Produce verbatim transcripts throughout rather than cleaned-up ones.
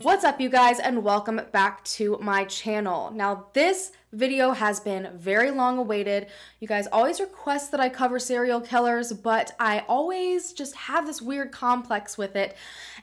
What's up, you guys, and welcome back to my channel. Now, this video has been very long awaited. You guys always request that I cover serial killers, but I always just have this weird complex with it,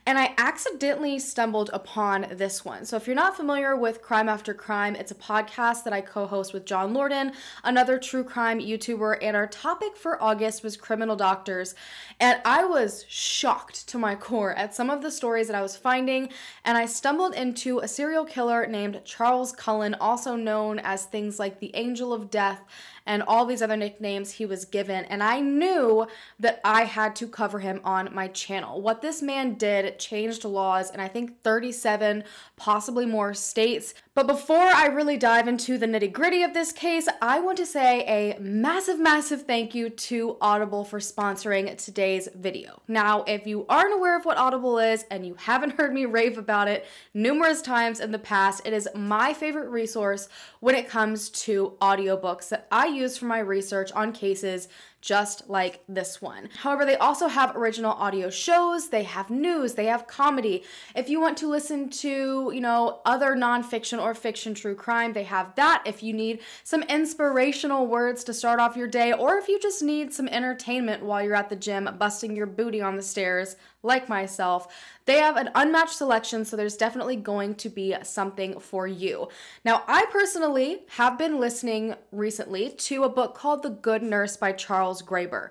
and I accidentally stumbled upon this one. So if you're not familiar with Crime After Crime, it's a podcast that I co-host with John Lorden, another true crime YouTuber, and our topic for August was criminal doctors. And I was shocked to my core at some of the stories that I was finding, and I stumbled into a serial killer named Charles Cullen, also known as things like the Angel of Death and all these other nicknames he was given, and I knew that I had to cover him on my channel. What this man did changed laws in, I think, thirty-seven, possibly more states. But before I really dive into the nitty-gritty of this case, I want to say a massive, massive thank you to Audible for sponsoring today's video. Now, if you aren't aware of what Audible is and you haven't heard me rave about it numerous times in the past, it is my favorite resource when it comes to audiobooks that I use for my research on cases just like this one. However, they also have original audio shows, they have news, they have comedy. If you want to listen to, you know, other nonfiction or fiction true crime, they have that. If you need some inspirational words to start off your day, or if you just need some entertainment while you're at the gym busting your booty on the stairs, like myself, they have an unmatched selection, so there's definitely going to be something for you. Now, I personally have been listening recently to a book called The Good Nurse by Charles Graeber.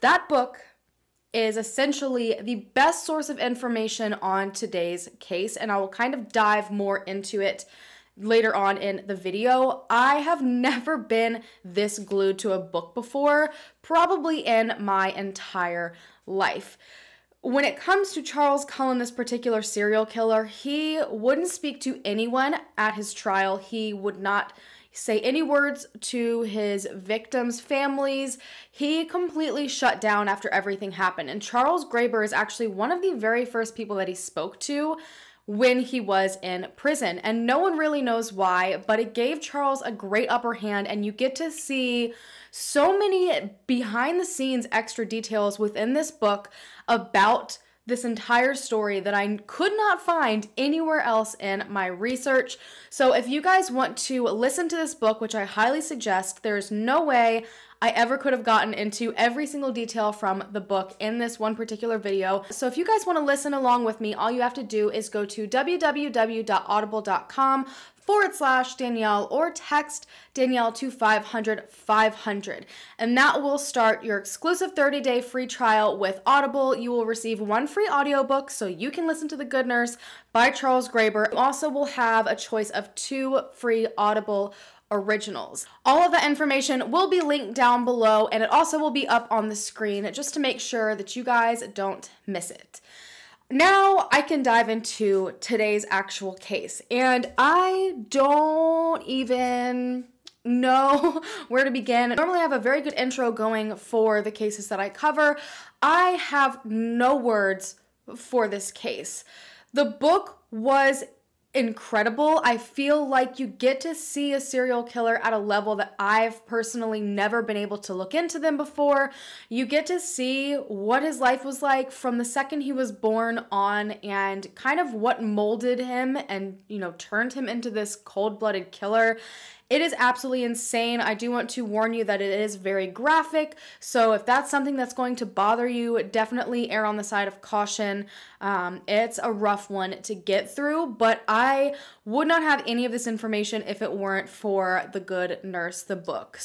That book is essentially the best source of information on today's case, and I will kind of dive more into it later on in the video. I have never been this glued to a book before, probably in my entire life. When it comes to Charles Cullen, this particular serial killer, he wouldn't speak to anyone at his trial. He would not say any words to his victims' families. He completely shut down after everything happened. And Charles Graeber is actually one of the very first people that he spoke to when he was in prison. And no one really knows why, but it gave Charles a great upper hand, and you get to see so many behind the scenes extra details within this book about this entire story that I could not find anywhere else in my research. So if you guys want to listen to this book, which I highly suggest, there's no way I ever could have gotten into every single detail from the book in this one particular video. So if you guys want to listen along with me, all you have to do is go to www.audible.com forward slash Danelle or text Danelle to five hundred five hundred. And that will start your exclusive thirty day free trial with Audible. You will receive one free audiobook so you can listen to The Good Nurse by Charles Graeber. You also will have a choice of two free Audible originals. All of that information will be linked down below, and it also will be up on the screen just to make sure that you guys don't miss it. Now I can dive into today's actual case, and I don't even know where to begin. Normally I have a very good intro going for the cases that I cover. I have no words for this case. The book was incredible. I feel like you get to see a serial killer at a level that I've personally never been able to look into them before. You get to see what his life was like from the second he was born on, and kind of what molded him and, you know, turned him into this cold-blooded killer. It is absolutely insane. I do want to warn you that it is very graphic, so if that's something that's going to bother you, definitely err on the side of caution. Um, it's a rough one to get through, but I would not have any of this information if it weren't for The Good Nurse, the book.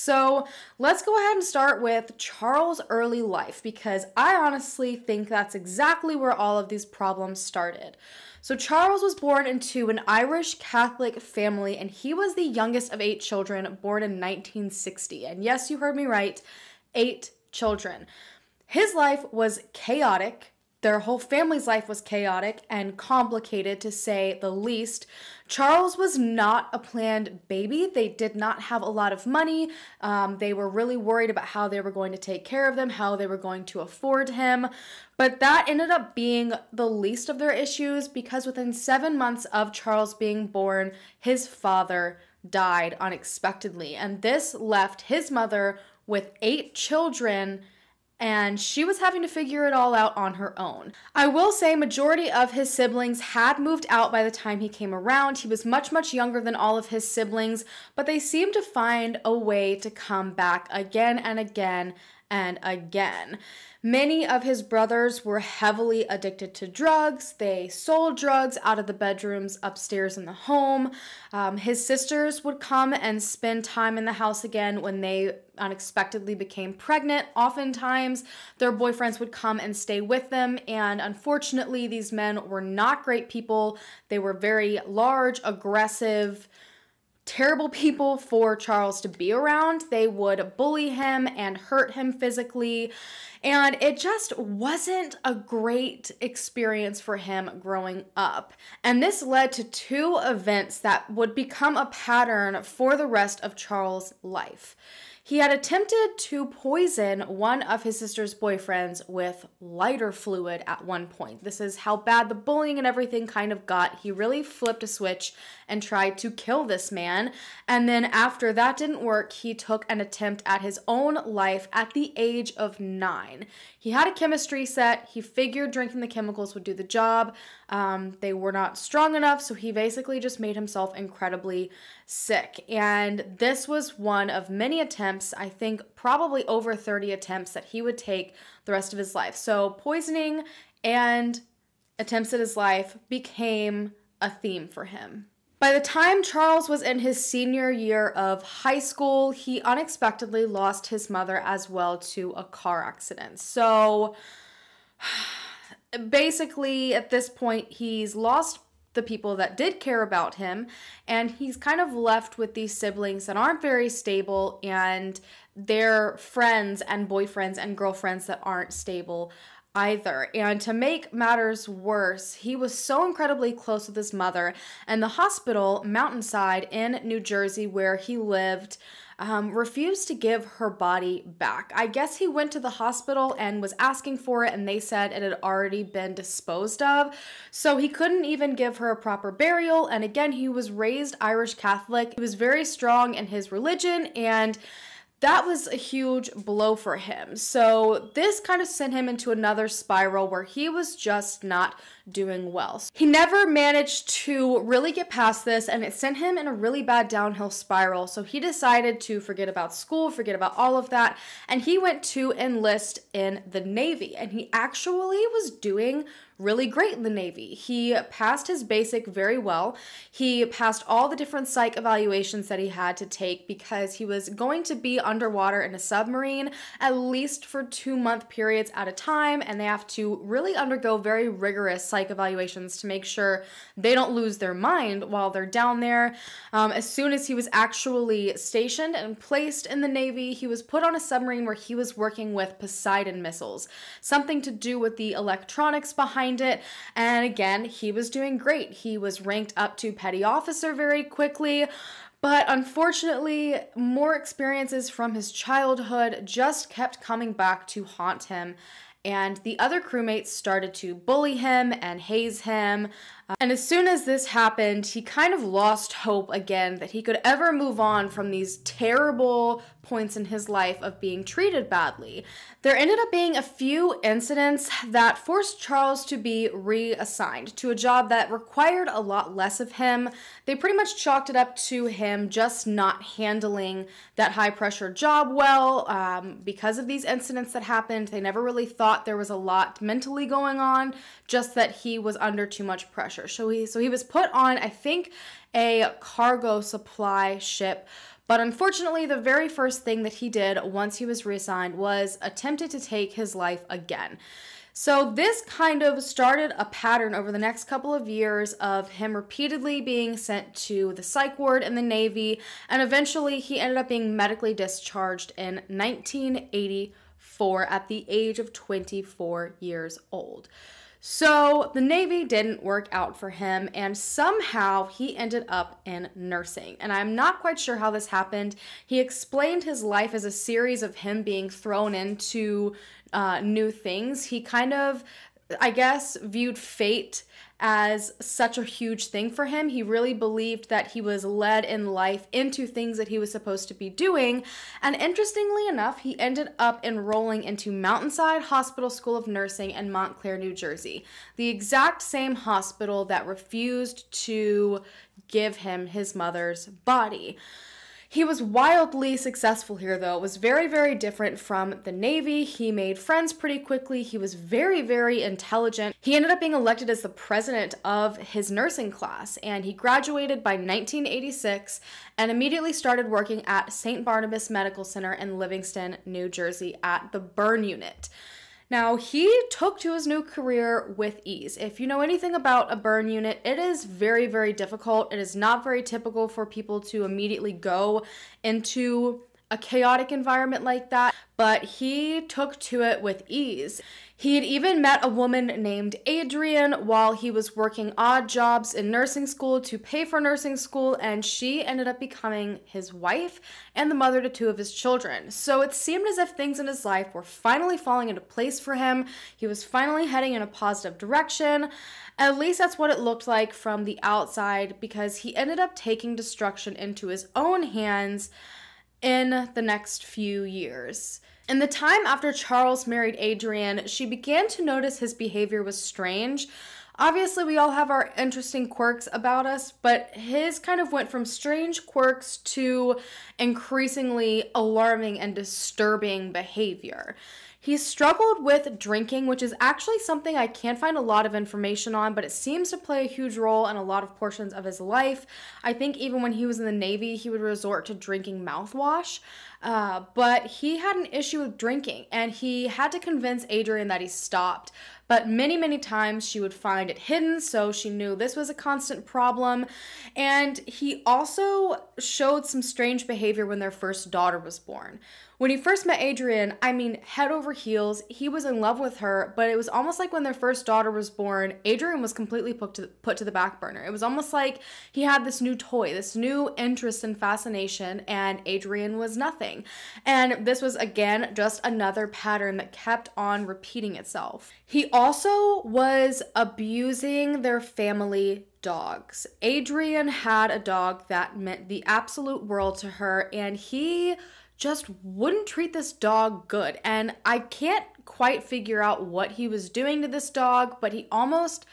So let's go ahead and start with Charles' early life, because I honestly think that's exactly where all of these problems started. So Charles was born into an Irish Catholic family, and he was the youngest of eight children, born in nineteen sixty. And yes, you heard me right, eight children. His life was chaotic, Their whole family's life was chaotic and complicated, to say the least. Charles was not a planned baby. They did not have a lot of money. Um, they were really worried about how they were going to take care of them, how they were going to afford him. But that ended up being the least of their issues, because within seven months of Charles being born, his father died unexpectedly. And this left his mother with eight children, and she was having to figure it all out on her own. I will say majority of his siblings had moved out by the time he came around. He was much, much younger than all of his siblings, but they seemed to find a way to come back again and again and again. Many of his brothers were heavily addicted to drugs. They sold drugs out of the bedrooms upstairs in the home. Um, his sisters would come and spend time in the house again when they unexpectedly became pregnant. Oftentimes, their boyfriends would come and stay with them, and unfortunately, these men were not great people. They were very large, aggressive, terrible people for Charles to be around. They would bully him and hurt him physically, and it just wasn't a great experience for him growing up. And this led to two events that would become a pattern for the rest of Charles' life. He had attempted to poison one of his sister's boyfriends with lighter fluid at one point. This is how bad the bullying and everything kind of got. He really flipped a switch and tried to kill this man. And then after that didn't work, he took an attempt at his own life at the age of nine. He had a chemistry set. He figured drinking the chemicals would do the job. Um, they were not strong enough, so he basically just made himself incredibly sick. And this was one of many attempts, I think probably over thirty attempts, that he would take the rest of his life. So poisoning and attempts at his life became a theme for him. By the time Charles was in his senior year of high school, he unexpectedly lost his mother as well to a car accident. So basically at this point, he's lost the people that did care about him, and he's kind of left with these siblings that aren't very stable and their friends and boyfriends and girlfriends that aren't stable either. And to make matters worse, he was so incredibly close with his mother, and the hospital, Mountainside in New Jersey, where he lived, Um, refused to give her body back. I guess he went to the hospital and was asking for it, and they said it had already been disposed of. So he couldn't even give her a proper burial. And again, he was raised Irish Catholic. He was very strong in his religion, and that was a huge blow for him. So this kind of sent him into another spiral where he was just not doing well. He never managed to really get past this, and it sent him in a really bad downhill spiral. So he decided to forget about school, forget about all of that, and he went to enlist in the Navy. And he actually was doing really great in the Navy. He passed his basic very well. He passed all the different psych evaluations that he had to take, because he was going to be underwater in a submarine at least for two month periods at a time, and they have to really undergo very rigorous psych evaluations to make sure they don't lose their mind while they're down there. Um, as soon as he was actually stationed and placed in the Navy, he was put on a submarine where he was working with Poseidon missiles, something to do with the electronics behind it. And again, he was doing great. He was ranked up to petty officer very quickly, but unfortunately, more experiences from his childhood just kept coming back to haunt him. And the other crewmates started to bully him and haze him. And as soon as this happened, he kind of lost hope again that he could ever move on from these terrible points in his life of being treated badly. There ended up being a few incidents that forced Charles to be reassigned to a job that required a lot less of him. They pretty much chalked it up to him just not handling that high-pressure job well. Um, because of these incidents that happened, they never really thought there was a lot mentally going on, just that he was under too much pressure. So he, so he was put on, I think, a cargo supply ship. But unfortunately, the very first thing that he did once he was reassigned was attempted to take his life again. So this kind of started a pattern over the next couple of years of him repeatedly being sent to the psych ward in the Navy, and eventually he ended up being medically discharged in nineteen eighty-four. for at the age of twenty-four years old. So the Navy didn't work out for him, and somehow he ended up in nursing. And I'm not quite sure how this happened. He explained his life as a series of him being thrown into uh, new things. He kind of, I guess, viewed fate as such a huge thing for him. He really believed that he was led in life into things that he was supposed to be doing. And interestingly enough, he ended up enrolling into Mountainside Hospital School of Nursing in Montclair, New Jersey, the exact same hospital that refused to give him his mother's body. He was wildly successful here, though. It was very, very different from the Navy. He made friends pretty quickly. He was very, very intelligent. He ended up being elected as the president of his nursing class, and he graduated by nineteen eighty-six and immediately started working at Saint Barnabas Medical Center in Livingston, New Jersey at the burn unit. Now, he took to his new career with ease. If you know anything about a burn unit, it is very, very difficult. It is not very typical for people to immediately go into a chaotic environment like that, but he took to it with ease. He had even met a woman named Adrian while he was working odd jobs in nursing school to pay for nursing school, and she ended up becoming his wife and the mother to two of his children. So it seemed as if things in his life were finally falling into place for him. He was finally heading in a positive direction. At least that's what it looked like from the outside, because he ended up taking destruction into his own hands in the next few years. In the time after Charles married Adrian, she began to notice his behavior was strange. Obviously, we all have our interesting quirks about us, but his kind of went from strange quirks to increasingly alarming and disturbing behavior. He struggled with drinking, which is actually something I can't find a lot of information on, but it seems to play a huge role in a lot of portions of his life. I think even when he was in the Navy, he would resort to drinking mouthwash, uh, but he had an issue with drinking, and he had to convince Adrian that he stopped. But many, many times she would find it hidden, so she knew this was a constant problem. And he also showed some strange behavior when their first daughter was born. When he first met Adrian, I mean, head over heels, he was in love with her, but it was almost like when their first daughter was born, Adrian was completely put to, put to the back burner. It was almost like he had this new toy, this new interest and fascination, and Adrian was nothing. And this was, again, just another pattern that kept on repeating itself. He also was abusing their family dogs. Adrian had a dog that meant the absolute world to her, and he just wouldn't treat this dog good. And I can't quite figure out what he was doing to this dog, but he almost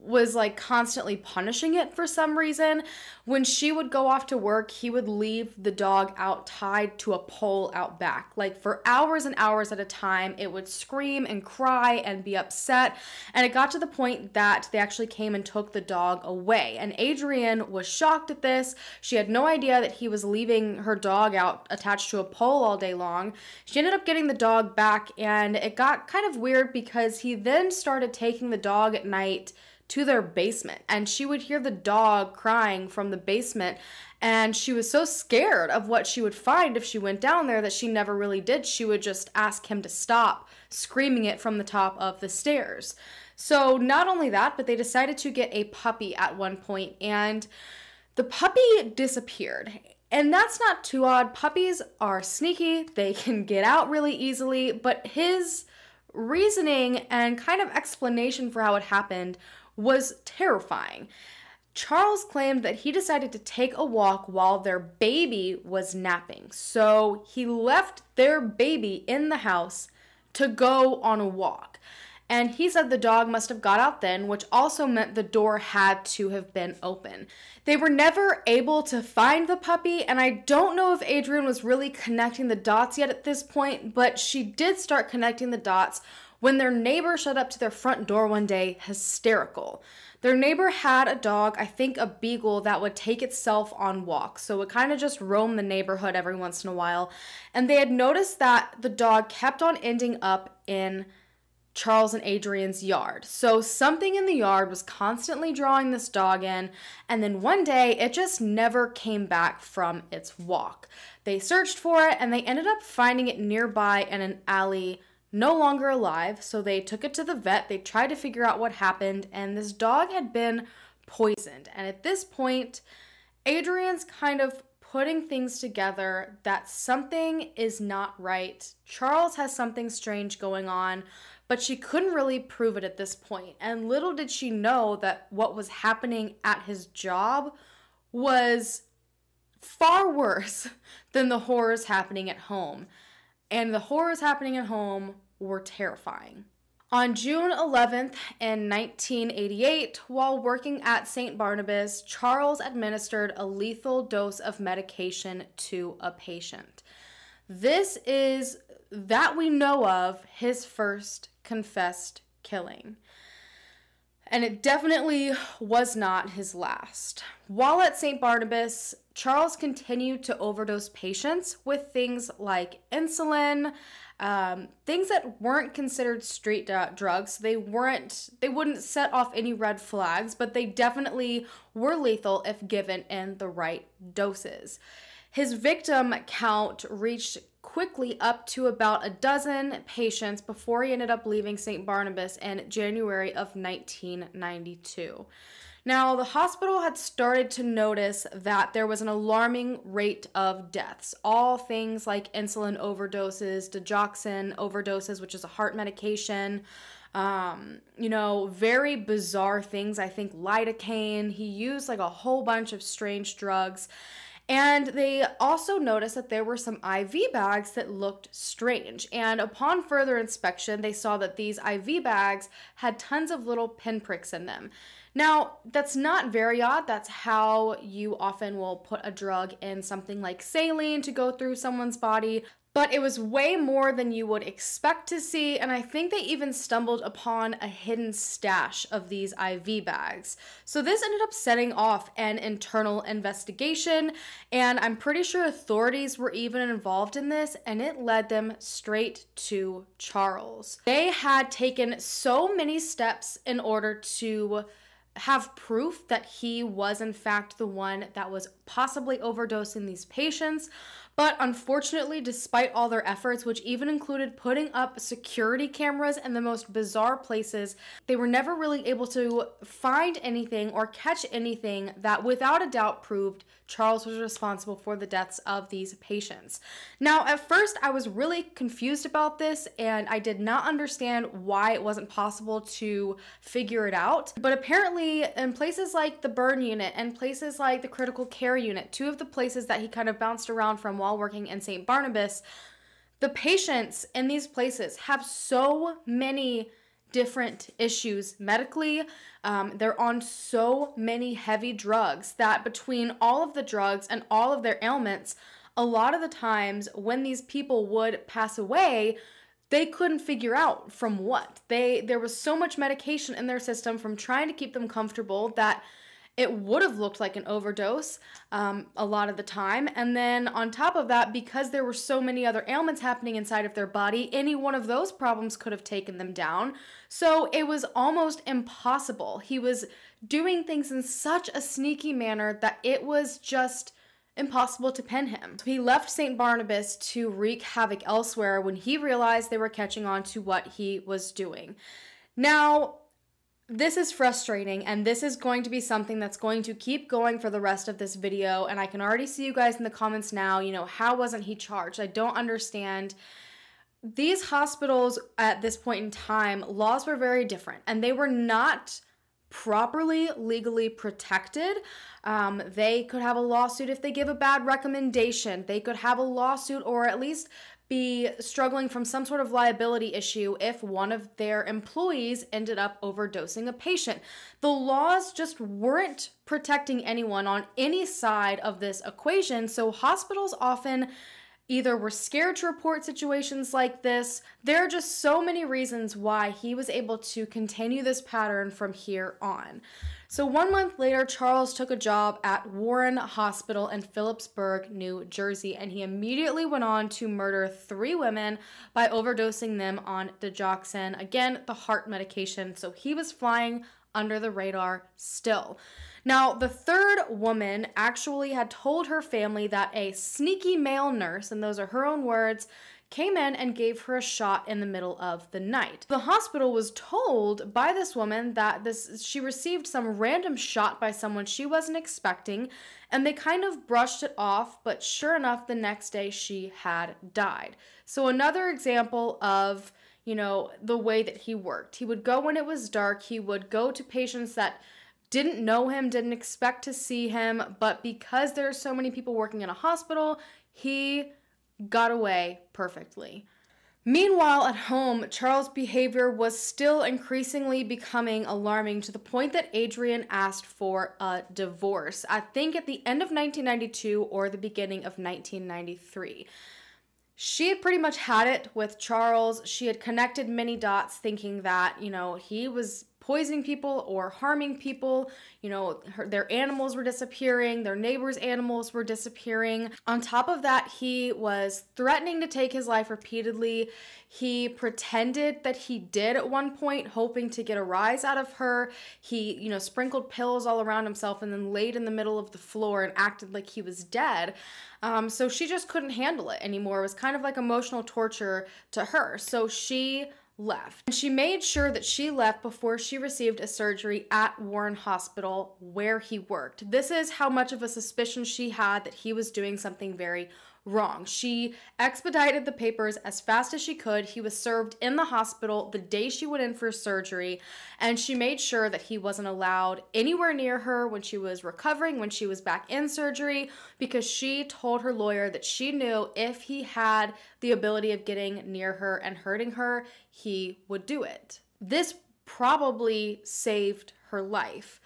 was like constantly punishing it for some reason. When she would go off to work, he would leave the dog out tied to a pole out back. Like for hours and hours at a time, it would scream and cry and be upset. And it got to the point that they actually came and took the dog away. And Adrian was shocked at this. She had no idea that he was leaving her dog out attached to a pole all day long. She ended up getting the dog back, and it got kind of weird because he then started taking the dog at night to their basement, and she would hear the dog crying from the basement, and she was so scared of what she would find if she went down there that she never really did. She would just ask him to stop screaming it from the top of the stairs. So not only that, but they decided to get a puppy at one point, and the puppy disappeared. And that's not too odd. Puppies are sneaky. They can get out really easily, but his reasoning and kind of explanation for how it happened was terrifying. Charles claimed that he decided to take a walk while their baby was napping. So he left their baby in the house to go on a walk. And he said the dog must have got out then, which also meant the door had to have been open. They were never able to find the puppy, and I don't know if Adrian was really connecting the dots yet at this point, but she did start connecting the dots when their neighbor showed up to their front door one day, hysterical. Their neighbor had a dog, I think a beagle, that would take itself on walks. So it kind of just roamed the neighborhood every once in a while. And they had noticed that the dog kept on ending up in Charles and Adrian's yard. So something in the yard was constantly drawing this dog in, and then one day it just never came back from its walk. They searched for it, and they ended up finding it nearby in an alley no longer alive, so they took it to the vet. They tried to figure out what happened, and this dog had been poisoned. And at this point, Adrian's kind of putting things together that something is not right. Charles has something strange going on, but she couldn't really prove it at this point. And little did she know that what was happening at his job was far worse than the horrors happening at home. And the horrors happening at home were terrifying. On June eleventh in nineteen eighty-eight, while working at Saint Barnabas, Charles administered a lethal dose of medication to a patient. This is, that we know of, his first confessed killing. And it definitely was not his last. While at Saint Barnabas, Charles continued to overdose patients with things like insulin, um, things that weren't considered street drugs. They weren't, they wouldn't set off any red flags, but they definitely were lethal if given in the right doses. His victim count reached quickly up to about a dozen patients before he ended up leaving Saint Barnabas in January of nineteen ninety-two. Now, the hospital had started to notice that there was an alarming rate of deaths. All things like insulin overdoses, digoxin overdoses, which is a heart medication, um, you know, very bizarre things. I think lidocaine. He used like a whole bunch of strange drugs. And they also noticed that there were some I V bags that looked strange. And upon further inspection, they saw that these I V bags had tons of little pinpricks in them. Now, that's not very odd. That's how you often will put a drug in something like saline to go through someone's body. But it was way more than you would expect to see, and I think they even stumbled upon a hidden stash of these I V bags. So this ended up setting off an internal investigation, and I'm pretty sure authorities were even involved in this, and it led them straight to Charles. They had taken so many steps in order to have proof that he was in fact the one that was possibly overdosing these patients. But unfortunately, despite all their efforts, which even included putting up security cameras in the most bizarre places, they were never really able to find anything or catch anything that without a doubt proved Charles was responsible for the deaths of these patients. Now, at first, I was really confused about this, and I did not understand why it wasn't possible to figure it out. But apparently, in places like the burn unit and places like the critical care unit, two of the places that he kind of bounced around from while working in Saint Barnabas, the patients in these places have so many different issues medically. Um, they're on so many heavy drugs that between all of the drugs and all of their ailments, a lot of the times when these people would pass away, they couldn't figure out from what. They, there was so much medication in their system from trying to keep them comfortable that it would have looked like an overdose um, a lot of the time. And then on top of that, because there were so many other ailments happening inside of their body, any one of those problems could have taken them down. So it was almost impossible. He was doing things in such a sneaky manner that it was just impossible to pin him. So he left Saint Barnabas to wreak havoc elsewhere when he realized they were catching on to what he was doing. Now, this is frustrating, and this is going to be something that's going to keep going for the rest of this video, and I can already see you guys in the comments now, you know, how wasn't he charged? I don't understand. These hospitals at this point in time, laws were very different, and they were not properly legally protected. Um, they could have a lawsuit if they give a bad recommendation. They could have a lawsuit, or at least be struggling from some sort of liability issue if one of their employees ended up overdosing a patient. The laws just weren't protecting anyone on any side of this equation, so hospitals often either were scared to report situations like this. There are just so many reasons why he was able to continue this pattern from here on. So one month later, Charles took a job at Warren Hospital in Phillipsburg, New Jersey, and he immediately went on to murder three women by overdosing them on digoxin, again, the heart medication. So he was flying under the radar still. Now, the third woman actually had told her family that a sneaky male nurse, and those are her own words, came in and gave her a shot in the middle of the night. The hospital was told by this woman that this she received some random shot by someone she wasn't expecting, and they kind of brushed it off, but sure enough, the next day she had died. So another example of, you know, the way that he worked. He would go when it was dark, he would go to patients that didn't know him, didn't expect to see him, but because there are so many people working in a hospital, he got away perfectly. Meanwhile, at home, Charles' behavior was still increasingly becoming alarming to the point that Adrian asked for a divorce, I think at the end of nineteen ninety-two or the beginning of nineteen ninety-three. She had pretty much had it with Charles. She had connected many dots, thinking that, you know, he was poisoning people or harming people. You know, her, their animals were disappearing, their neighbors' animals were disappearing. On top of that, he was threatening to take his life repeatedly. He pretended that he did at one point, hoping to get a rise out of her. He, you know, sprinkled pills all around himself and then laid in the middle of the floor and acted like he was dead. Um, so she just couldn't handle it anymore. It was kind of like emotional torture to her. So she left. And she made sure that she left before she received a surgery at Warren Hospital where he worked. This is how much of a suspicion she had that he was doing something very wrong. She expedited the papers as fast as she could. He was served in the hospital the day she went in for surgery, and she made sure that he wasn't allowed anywhere near her when she was recovering, when she was back in surgery, because she told her lawyer that she knew if he had the ability of getting near her and hurting her, he would do it. This probably saved her life.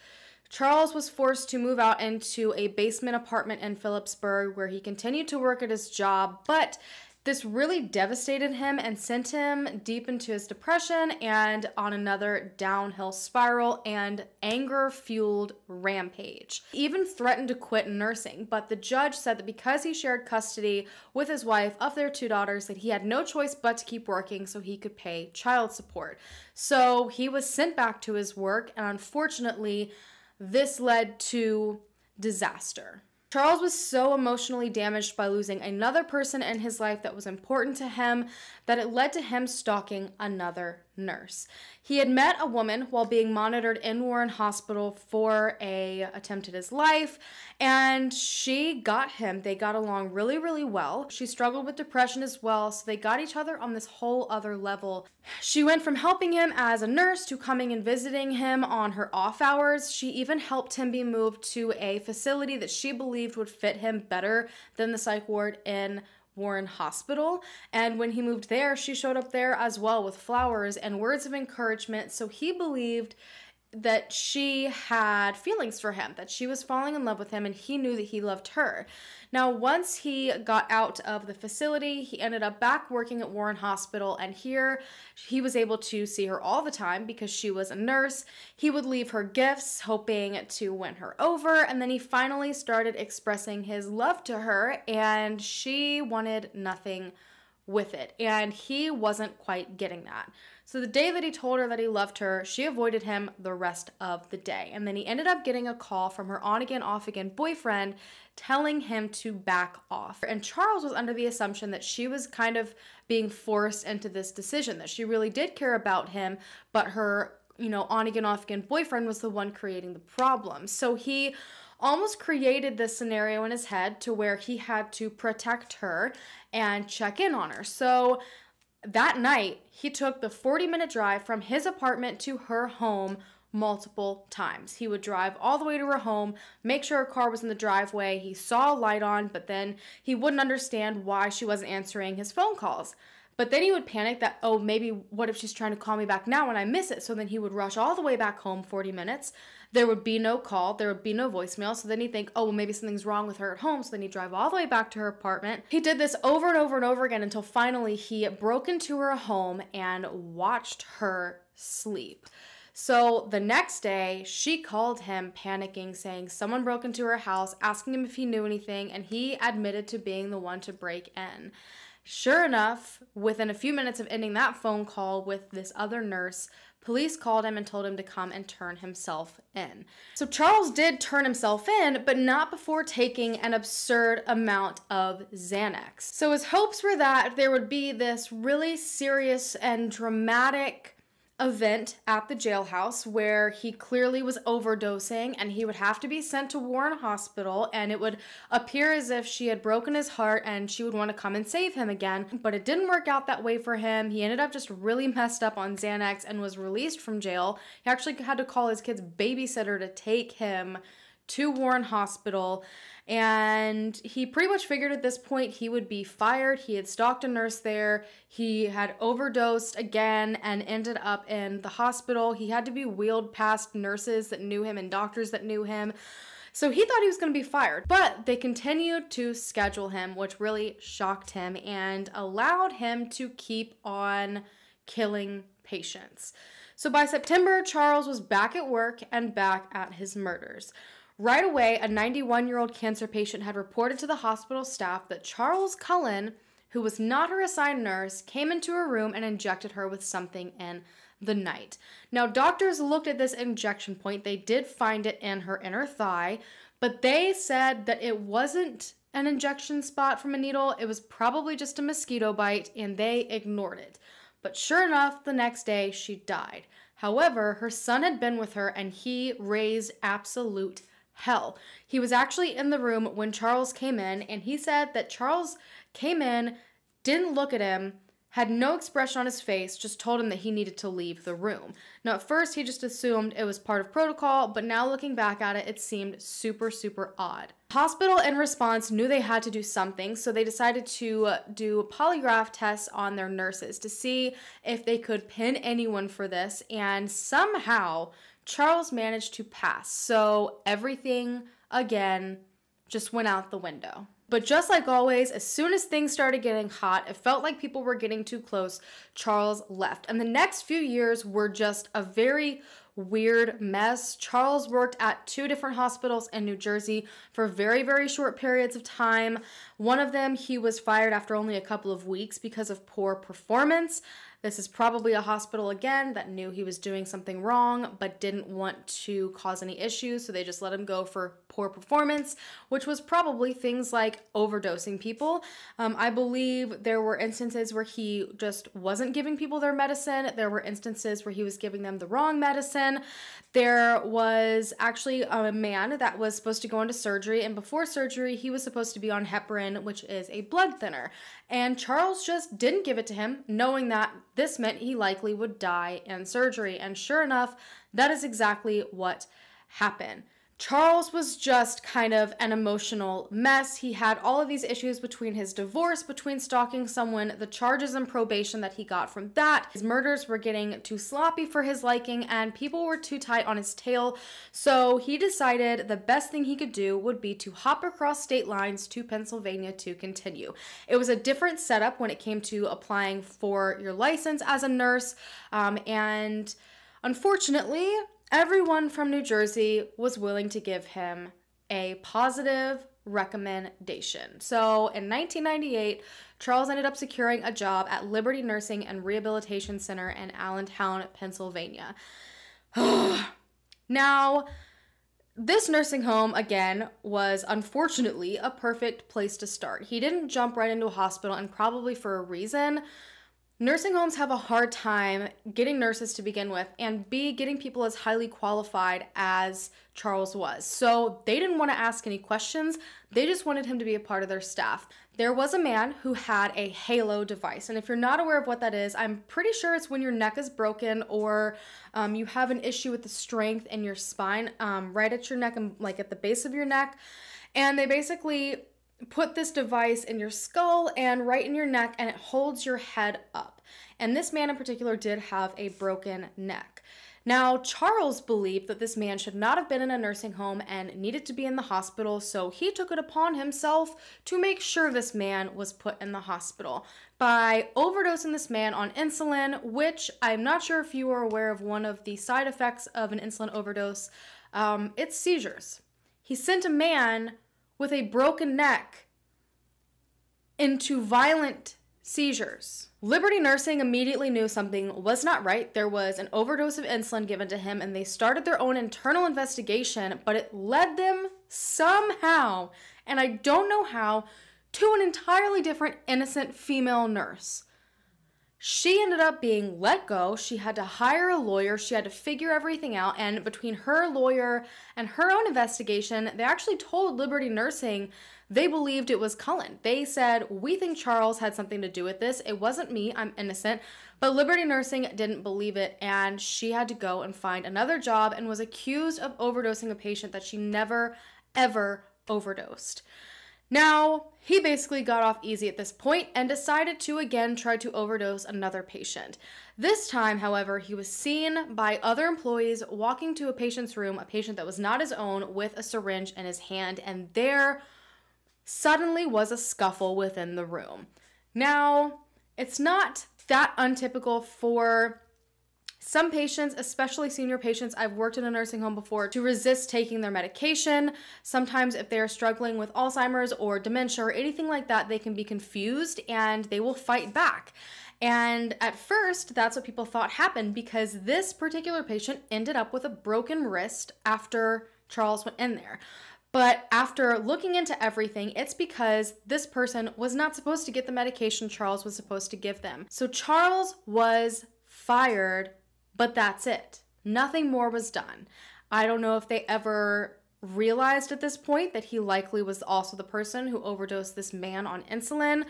Charles was forced to move out into a basement apartment in Phillipsburg where he continued to work at his job, but this really devastated him and sent him deep into his depression and on another downhill spiral and anger-fueled rampage. He even threatened to quit nursing, but the judge said that because he shared custody with his wife of their two daughters, that he had no choice but to keep working so he could pay child support. So he was sent back to his work, and unfortunately, this led to disaster. Charles was so emotionally damaged by losing another person in his life that was important to him that it led to him stalking another nurse. He had met a woman while being monitored in Warren Hospital for an attempt at his life, and she got him. They got along really, really well. She struggled with depression as well, so they got each other on this whole other level. She went from helping him as a nurse to coming and visiting him on her off hours. She even helped him be moved to a facility that she believed would fit him better than the psych ward in Warren Hospital, and when he moved there, she showed up there as well with flowers and words of encouragement, so he believed that she had feelings for him, that she was falling in love with him, and he knew that he loved her. Now, once he got out of the facility, he ended up back working at Warren Hospital, and here he was able to see her all the time because she was a nurse. He would leave her gifts, hoping to win her over, and then he finally started expressing his love to her, and she wanted nothing with it, and he wasn't quite getting that. So the day that he told her that he loved her, she avoided him the rest of the day. And then he ended up getting a call from her on-again, off-again boyfriend telling him to back off. And Charles was under the assumption that she was kind of being forced into this decision, that she really did care about him, but her, you know, on-again, off-again boyfriend was the one creating the problem. So he almost created this scenario in his head to where he had to protect her and check in on her. So that night, he took the forty-minute drive from his apartment to her home multiple times. He would drive all the way to her home, make sure her car was in the driveway. He saw a light on, but then he wouldn't understand why she wasn't answering his phone calls. But then he would panic that, oh, maybe what if she's trying to call me back now and I miss it? So then he would rush all the way back home forty minutes. There would be no call. There would be no voicemail. So then he'd think, oh, well, maybe something's wrong with her at home. So then he'd drive all the way back to her apartment. He did this over and over and over again until finally he broke into her home and watched her sleep. So the next day, she called him panicking, saying someone broke into her house, asking him if he knew anything, and he admitted to being the one to break in. Sure enough, within a few minutes of ending that phone call with this other nurse, police called him and told him to come and turn himself in. So Charles did turn himself in, but not before taking an absurd amount of Xanax. So his hopes were that there would be this really serious and dramatic event at the jailhouse where he clearly was overdosing and he would have to be sent to Warren Hospital, and it would appear as if she had broken his heart and she would want to come and save him again. But it didn't work out that way for him. He ended up just really messed up on Xanax and was released from jail. He actually had to call his kid's babysitter to take him to Warren Hospital, and he pretty much figured at this point he would be fired. He had stalked a nurse there, he had overdosed again and ended up in the hospital. He had to be wheeled past nurses that knew him and doctors that knew him. So he thought he was going to be fired, but they continued to schedule him, which really shocked him and allowed him to keep on killing patients. So by September, Charles was back at work and back at his murders. Right away, a ninety-one-year-old cancer patient had reported to the hospital staff that Charles Cullen, who was not her assigned nurse, came into her room and injected her with something in the night. Now, doctors looked at this injection point. They did find it in her inner thigh, but they said that it wasn't an injection spot from a needle. It was probably just a mosquito bite, and they ignored it. But sure enough, the next day she died. However, her son had been with her and he raised absolute hell. He was actually in the room when Charles came in, and he said that Charles came in, didn't look at him, had no expression on his face, just told him that he needed to leave the room. Now, at first, he just assumed it was part of protocol, but now looking back at it, it seemed super, super odd. Hospital, in response, knew they had to do something, so they decided to do polygraph tests on their nurses to see if they could pin anyone for this, and somehow Charles managed to pass. So everything, again, just went out the window. But just like always, as soon as things started getting hot, it felt like people were getting too close, Charles left. And the next few years were just a very weird mess. Charles worked at two different hospitals in New Jersey for very, very short periods of time. One of them, he was fired after only a couple of weeks because of poor performance. This is probably a hospital, again, that knew he was doing something wrong but didn't want to cause any issues, so they just let him go for poor performance, which was probably things like overdosing people. Um, I believe there were instances where he just wasn't giving people their medicine. There were instances where he was giving them the wrong medicine. There was actually a man that was supposed to go into surgery, and before surgery, he was supposed to be on heparin, which is a blood thinner. And Charles just didn't give it to him, knowing that this meant he likely would die in surgery, and sure enough, that is exactly what happened. Charles was just kind of an emotional mess. He had all of these issues between his divorce, between stalking someone, the charges and probation that he got from that. His murders were getting too sloppy for his liking, and people were too tight on his tail. So he decided the best thing he could do would be to hop across state lines to Pennsylvania to continue. It was a different setup when it came to applying for your license as a nurse, um, and unfortunately, everyone from New Jersey was willing to give him a positive recommendation. So in nineteen ninety-eight, Charles ended up securing a job at Liberty Nursing and Rehabilitation Center in Allentown, Pennsylvania. Now, this nursing home, again, was unfortunately a perfect place to start. He didn't jump right into a hospital, and probably for a reason. Nursing homes have a hard time getting nurses to begin with, and B, getting people as highly qualified as Charles was. So they didn't want to ask any questions. They just wanted him to be a part of their staff. There was a man who had a halo device, and if you're not aware of what that is, I'm pretty sure it's when your neck is broken or um, you have an issue with the strength in your spine, um, right at your neck and like at the base of your neck. And they basically put this device in your skull and right in your neck, and it holds your head up. And this man in particular did have a broken neck. Now, Charles believed that this man should not have been in a nursing home and needed to be in the hospital, so he took it upon himself to make sure this man was put in the hospital by overdosing this man on insulin, which I'm not sure if you are aware of one of the side effects of an insulin overdose. Um, it's seizures. He sent a man with a broken neck into violent Seizures. Liberty Nursing immediately knew something was not right. There was an overdose of insulin given to him, and they started their own internal investigation, but it led them somehow, and I don't know how, to an entirely different innocent female nurse. She ended up being let go. She had to hire a lawyer. She had to figure everything out. And between her lawyer and her own investigation, they actually told Liberty Nursing they believed it was Cullen. They said, "We think Charles had something to do with this. It wasn't me. I'm innocent." But Liberty Nursing didn't believe it, and she had to go and find another job and was accused of overdosing a patient that she never, ever overdosed. Now, he basically got off easy at this point and decided to again try to overdose another patient. This time, however, he was seen by other employees walking to a patient's room, a patient that was not his own, with a syringe in his hand, and there suddenly was a scuffle within the room. Now, it's not that untypical for some patients, especially senior patients. I've worked in a nursing home before, to resist taking their medication. Sometimes if they're struggling with Alzheimer's or dementia or anything like that, they can be confused and they will fight back. And at first, that's what people thought happened, because this particular patient ended up with a broken wrist after Charles went in there. But after looking into everything, it's because this person was not supposed to get the medication Charles was supposed to give them. So Charles was fired. But that's it. Nothing more was done. I don't know if they ever realized at this point that he likely was also the person who overdosed this man on insulin,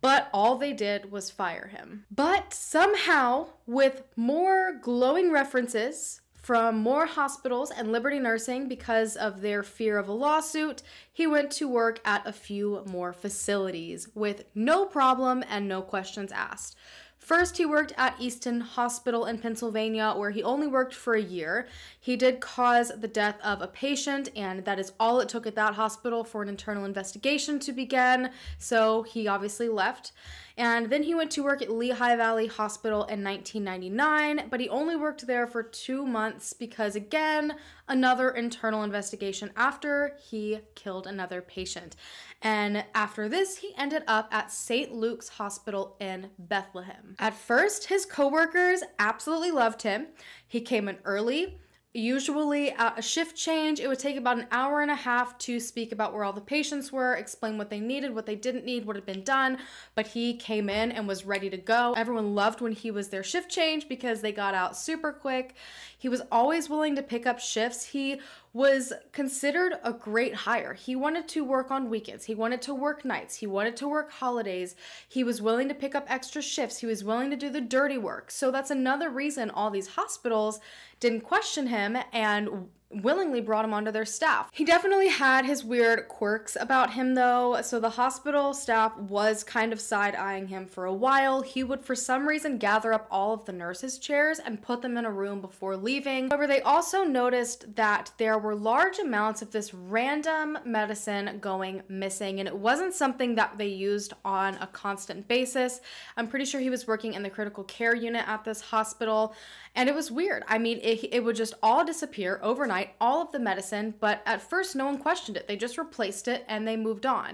but all they did was fire him. But somehow, with more glowing references from more hospitals and Liberty Nursing because of their fear of a lawsuit, he went to work at a few more facilities with no problem and no questions asked. First, he worked at Easton Hospital in Pennsylvania, where he only worked for a year. He did cause the death of a patient, and that is all it took at that hospital for an internal investigation to begin, so he obviously left. And then he went to work at Lehigh Valley Hospital in nineteen ninety-nine, but he only worked there for two months because, again, another internal investigation after he killed another patient. And after this, he ended up at Saint Luke's Hospital in Bethlehem. At first, his coworkers absolutely loved him. He came in early. Usually at a shift change, it would take about an hour and a half to speak about where all the patients were, explain what they needed, what they didn't need, what had been done, but he came in and was ready to go. Everyone loved when he was their shift change because they got out super quick. He was always willing to pick up shifts. He was considered a great hire. He wanted to work on weekends. He wanted to work nights. He wanted to work holidays. He was willing to pick up extra shifts. He was willing to do the dirty work. So that's another reason all these hospitals didn't question him and willingly brought him onto their staff. He definitely had his weird quirks about him, though, so the hospital staff was kind of side-eyeing him for a while. He would, for some reason, gather up all of the nurses' chairs and put them in a room before leaving. However, they also noticed that there were large amounts of this random medicine going missing, and it wasn't something that they used on a constant basis. I'm pretty sure he was working in the critical care unit at this hospital, and it was weird. I mean, it, it would just all disappear overnight, all of the medicine, but at first no one questioned it. They just replaced it and they moved on.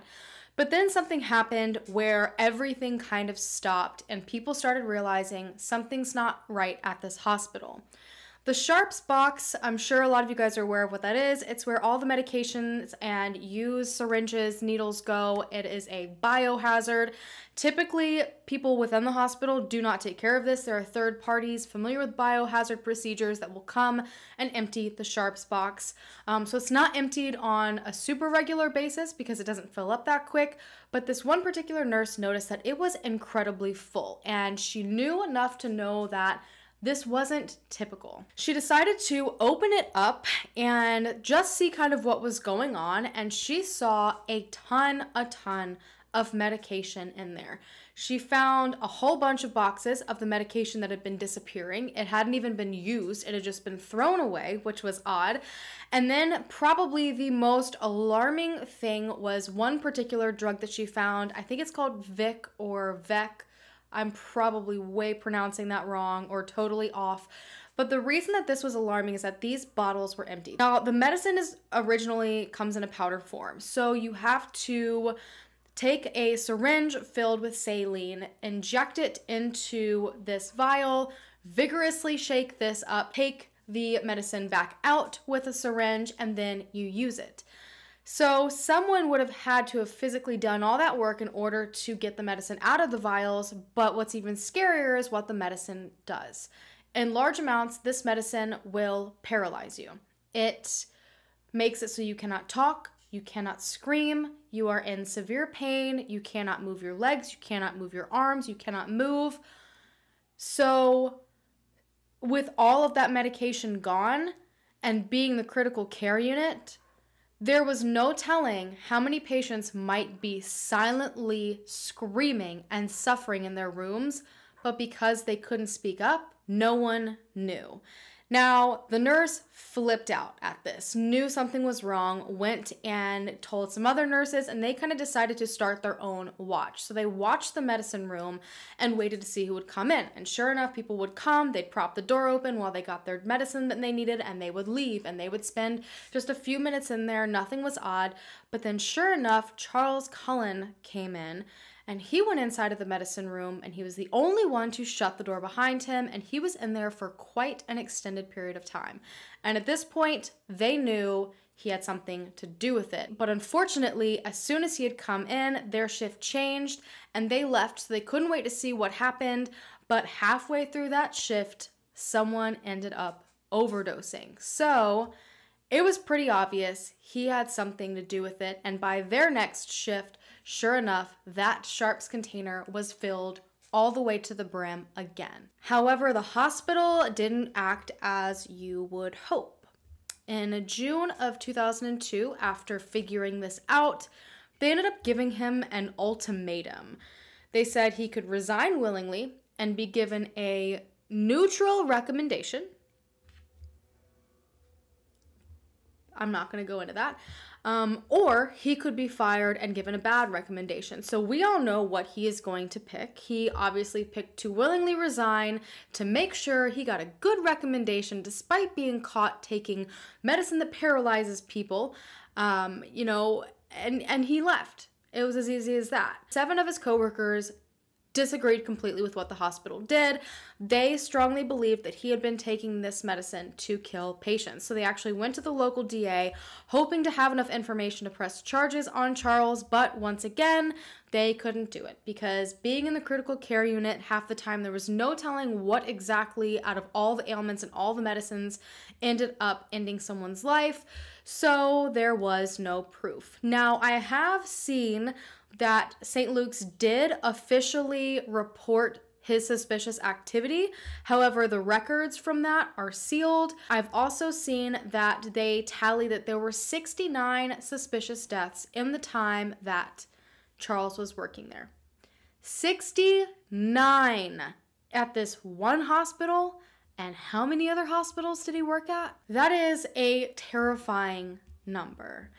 But then something happened where everything kind of stopped and people started realizing something's not right at this hospital. The Sharps box, I'm sure a lot of you guys are aware of what that is. It's where all the medications and used syringes, needles go. It is a biohazard. Typically, people within the hospital do not take care of this. There are third parties familiar with biohazard procedures that will come and empty the Sharps box. Um, so it's not emptied on a super regular basis because it doesn't fill up that quick. But this one particular nurse noticed that it was incredibly full, and she knew enough to know that this wasn't typical. She decided to open it up and just see kind of what was going on, and she saw a ton, a ton of medication in there. She found a whole bunch of boxes of the medication that had been disappearing. It hadn't even been used. It had just been thrown away, which was odd. And then probably the most alarming thing was one particular drug that she found. I think it's called Vic or Vec. I'm probably way pronouncing that wrong or totally off. But the reason that this was alarming is that these bottles were empty. Now, the medicine is originally comes in a powder form, so you have to Take a syringe filled with saline, inject it into this vial, vigorously shake this up, take the medicine back out with a syringe, and then you use it. So someone would have had to have physically done all that work in order to get the medicine out of the vials, but what's even scarier is what the medicine does. In large amounts, this medicine will paralyze you. It makes it so you cannot talk, you cannot scream, you are in severe pain, you cannot move your legs, you cannot move your arms, you cannot move. So with all of that medication gone and being the critical care unit, there was no telling how many patients might be silently screaming and suffering in their rooms, but because they couldn't speak up, no one knew. Now, the nurse flipped out at this, knew something was wrong, went and told some other nurses, and they kind of decided to start their own watch. So they watched the medicine room and waited to see who would come in. And sure enough, people would come, they'd prop the door open while they got their medicine that they needed, and they would leave, and they would spend just a few minutes in there. Nothing was odd. But then sure enough, Charles Cullen came in. And he went inside of the medicine room, and he was the only one to shut the door behind him, and he was in there for quite an extended period of time. And at this point, they knew he had something to do with it. But unfortunately, as soon as he had come in, their shift changed, and they left, so they couldn't wait to see what happened. But halfway through that shift, someone ended up overdosing. So it was pretty obvious he had something to do with it, and by their next shift, sure enough, that Sharps container was filled all the way to the brim again. However, the hospital didn't act as you would hope. In June of two thousand two, after figuring this out, they ended up giving him an ultimatum. They said he could resign willingly and be given a neutral recommendation. I'm not going to go into that. Um, or he could be fired and given a bad recommendation. So we all know what he is going to pick. He obviously picked to willingly resign to make sure he got a good recommendation despite being caught taking medicine that paralyzes people, um, you know, and, and he left. It was as easy as that. Seven of his coworkers disagreed completely with what the hospital did. They strongly believed that he had been taking this medicine to kill patients. So they actually went to the local D A hoping to have enough information to press charges on Charles, but once again, they couldn't do it because being in the critical care unit half the time, there was no telling what exactly out of all the ailments and all the medicines ended up ending someone's life. So there was no proof. Now, I have seen that Saint Luke's did officially report his suspicious activity. However, the records from that are sealed. I've also seen that they tally that there were sixty-nine suspicious deaths in the time that Charles was working there. sixty-nine at this one hospital. And how many other hospitals did he work at? That is a terrifying number.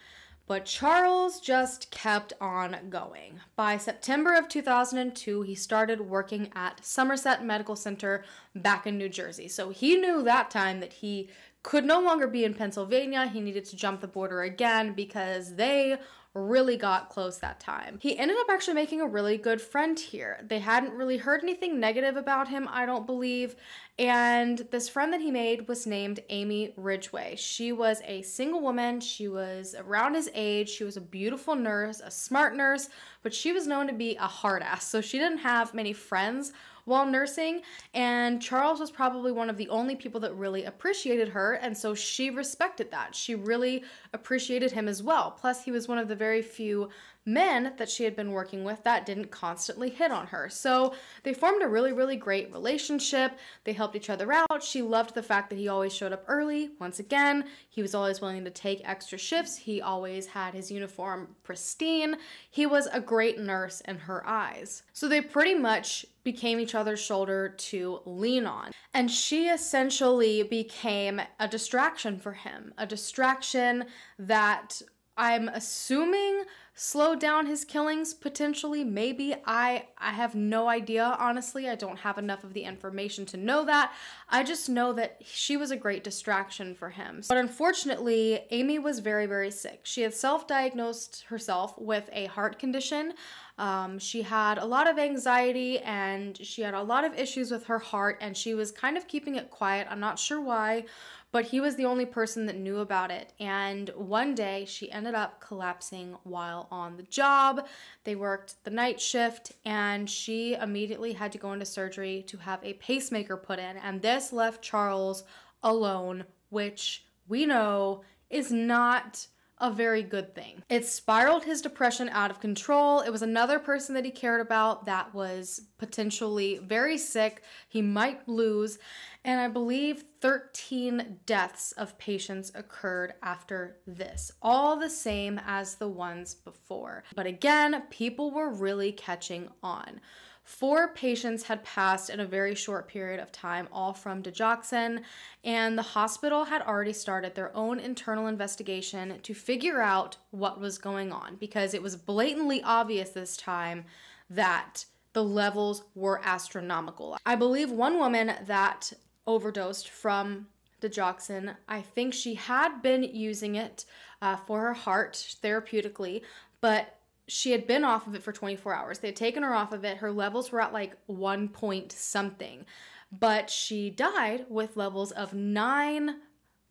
But Charles just kept on going. By September of two thousand two, he started working at Somerset Medical Center back in New Jersey. So he knew that time that he could no longer be in Pennsylvania. He needed to jump the border again because they really got close that time. He ended up actually making a really good friend here. They hadn't really heard anything negative about him, I don't believe. And this friend that he made was named Amy Ridgeway. She was a single woman. She was around his age. She was a beautiful nurse, a smart nurse, but she was known to be a hard ass. So she didn't have many friends while nursing, and Charles was probably one of the only people that really appreciated her, and so she respected that. She really appreciated him as well. Plus, he was one of the very few men that she had been working with that didn't constantly hit on her. So they formed a really, really great relationship. They helped each other out. She loved the fact that he always showed up early. Once again, he was always willing to take extra shifts. He always had his uniform pristine. He was a great nurse in her eyes. So they pretty much became each other's shoulder to lean on. And she essentially became a distraction for him, a distraction that I'm assuming slowed down his killings, potentially, maybe. I, I have no idea, honestly. I don't have enough of the information to know that. I just know that she was a great distraction for him. But unfortunately, Amy was very, very sick. She had self-diagnosed herself with a heart condition. Um, she had a lot of anxiety and she had a lot of issues with her heart, and she was kind of keeping it quiet. I'm not sure why, but he was the only person that knew about it. And one day she ended up collapsing while on the job. They worked the night shift and she immediately had to go into surgery to have a pacemaker put in. And this left Charles alone, which we know is not a very good thing. It spiraled his depression out of control. It was another person that he cared about that was potentially very sick, he might lose, and I believe thirteen deaths of patients occurred after this, all the same as the ones before. But again, people were really catching on. Four patients had passed in a very short period of time, all from digoxin, and the hospital had already started their own internal investigation to figure out what was going on, because it was blatantly obvious this time that the levels were astronomical. I believe one woman that overdosed from digoxin, I think she had been using it uh, for her heart therapeutically, but she had been off of it for twenty-four hours. They had taken her off of it. Her levels were at like one point something, but she died with levels of nine